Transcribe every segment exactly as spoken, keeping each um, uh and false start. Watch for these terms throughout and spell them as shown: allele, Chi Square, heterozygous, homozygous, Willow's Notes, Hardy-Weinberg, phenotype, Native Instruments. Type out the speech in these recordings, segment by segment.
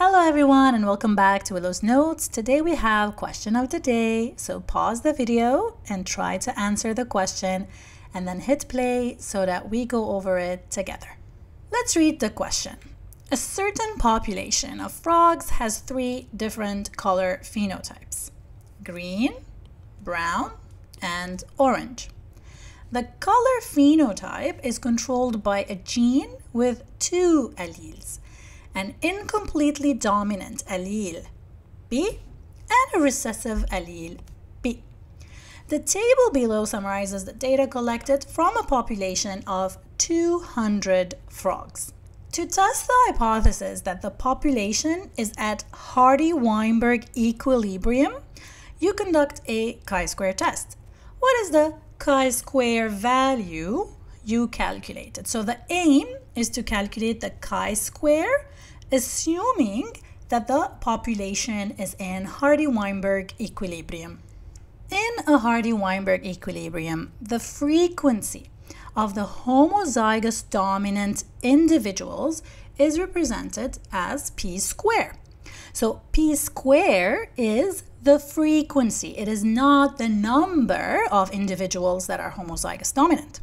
Hello everyone and welcome back to Willow's Notes. Today we have question of the day, so pause the video and try to answer the question and then hit play so that we go over it together. Let's read the question. A certain population of frogs has three different color phenotypes: green, brown, and orange. The color phenotype is controlled by a gene with two alleles, an incompletely dominant allele B and a recessive allele B. The table below summarizes the data collected from a population of two hundred frogs. To test the hypothesis that the population is at Hardy-Weinberg equilibrium, you conduct a chi square test. What is the chi square value you calculated? So the aim is to calculate the chi square assuming that the population is in Hardy-Weinberg equilibrium. In a Hardy-Weinberg equilibrium, the frequency of the homozygous dominant individuals is represented as p square. So p square is the frequency. It is not the number of individuals that are homozygous dominant.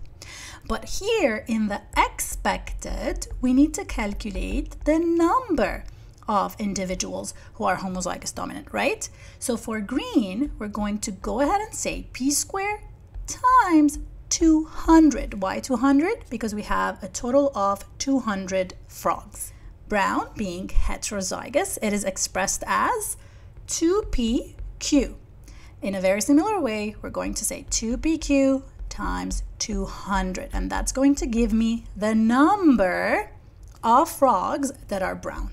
But here in the expected, we need to calculate the number of individuals who are homozygous dominant, right? So for green, we're going to go ahead and say p square times two hundred. Why two hundred? Because we have a total of two hundred frogs. Brown, being heterozygous, it is expressed as two p q. In a very similar way, we're going to say two p q times two hundred, and that's going to give me the number of frogs that are brown.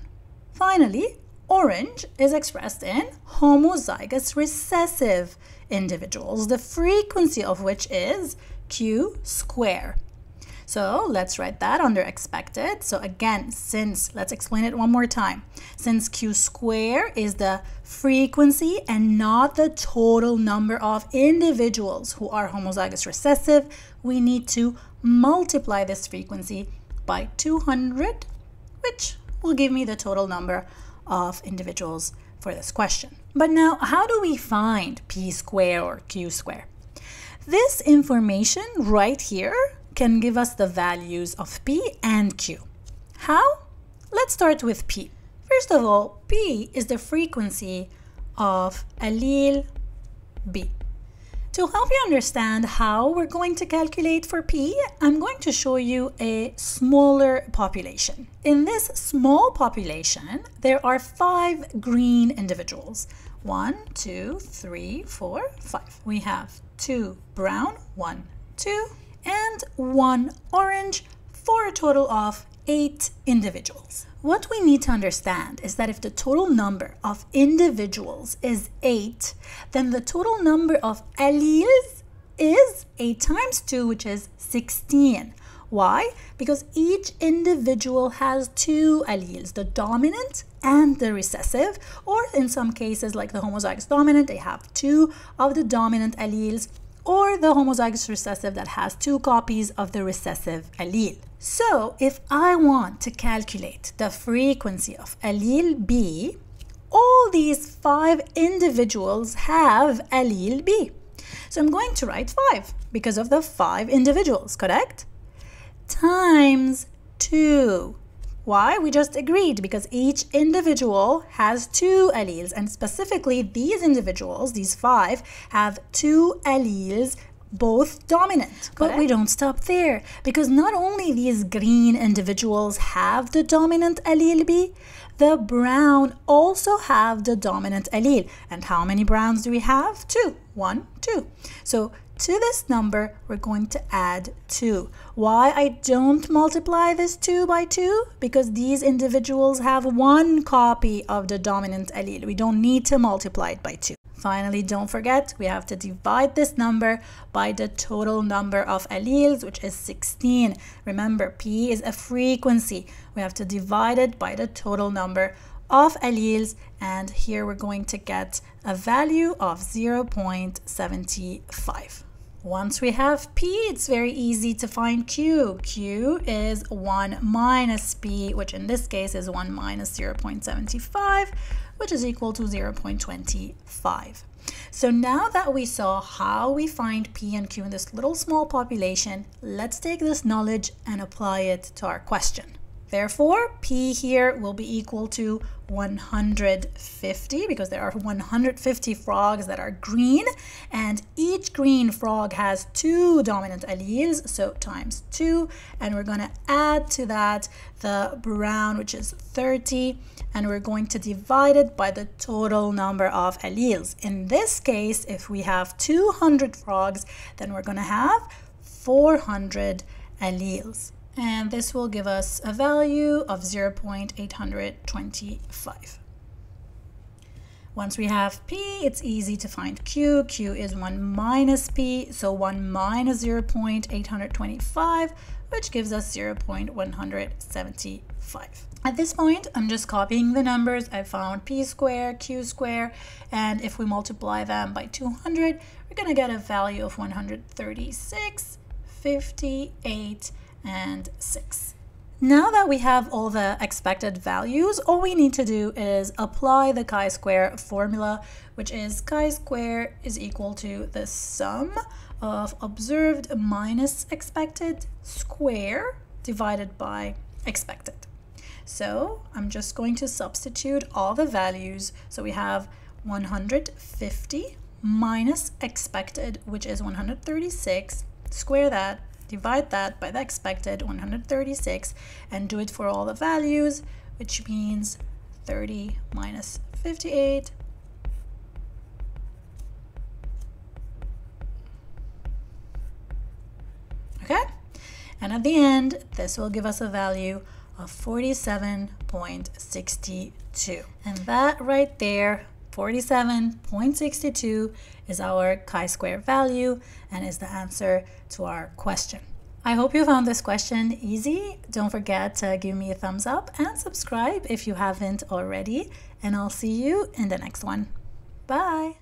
Finally, orange is expressed in homozygous recessive individuals, the frequency of which is q square. So let's write that under expected. So again, since, let's explain it one more time. Since q square is the frequency and not the total number of individuals who are homozygous recessive, we need to multiply this frequency by two hundred, which will give me the total number of individuals for this question. But now, how do we find p square or q square? This information right here can give us the values of p and q. How? Let's start with p. First of all, p is the frequency of allele b. To help you understand how we're going to calculate for p, I'm going to show you a smaller population. In this small population, there are five green individuals. One, two, three, four, five. We have two brown, one, two, and one orange, for a total of eight individuals. What we need to understand is that if the total number of individuals is eight, then the total number of alleles is eight times two, which is sixteen. Why? Because each individual has two alleles, the dominant and the recessive, or in some cases like the homozygous dominant, they have two of the dominant alleles, or the homozygous recessive that has two copies of the recessive allele. So if I want to calculate the frequency of allele B, all these five individuals have allele B. So I'm going to write five because of the five individuals, correct? Times two. Why? We just agreed, because each individual has two alleles, and specifically these individuals, these five, have two alleles, both dominant. Correct? But we don't stop there, because not only these green individuals have the dominant allele B, the brown also have the dominant allele. And how many browns do we have? Two. One, two. So to this number, we're going to add two. Why I don't multiply this two by two? Because these individuals have one copy of the dominant allele. We don't need to multiply it by two. Finally, don't forget, we have to divide this number by the total number of alleles, which is sixteen. Remember, p is a frequency. We have to divide it by the total number of alleles, and here we're going to get a value of zero point seven five. Once we have P, it's very easy to find Q. Q is one minus P, which in this case is one minus zero point seven five, which is equal to zero point two five. So now that we saw how we find P and Q in this little small population, let's take this knowledge and apply it to our question. Therefore, P here will be equal to one hundred fifty because there are one hundred fifty frogs that are green, and each green frog has two dominant alleles, so times two, and we're going to add to that the brown, which is thirty, and we're going to divide it by the total number of alleles. In this case, if we have two hundred frogs, then we're going to have four hundred alleles. And this will give us a value of zero point eight two five. Once we have P, it's easy to find Q. Q is one minus P, so one minus zero point eight two five, which gives us zero point one seven five. At this point, I'm just copying the numbers. I found P squared, Q squared, and if we multiply them by two hundred, we're going to get a value of one hundred thirty-six, fifty-eight, and six. Now that we have all the expected values, all we need to do is apply the chi-square formula, which is chi-square is equal to the sum of observed minus expected square divided by expected. So I'm just going to substitute all the values. So we have one hundred fifty minus expected, which is one hundred thirty-six, square that, divide that by the expected one hundred thirty-six, and do it for all the values, which means thirty minus fifty-eight . Okay, and at the end this will give us a value of forty-seven point six two, and that right there, forty-seven point six two, is our chi-square value and is the answer to our question. I hope you found this question easy. Don't forget to give me a thumbs up and subscribe if you haven't already, and I'll see you in the next one. Bye!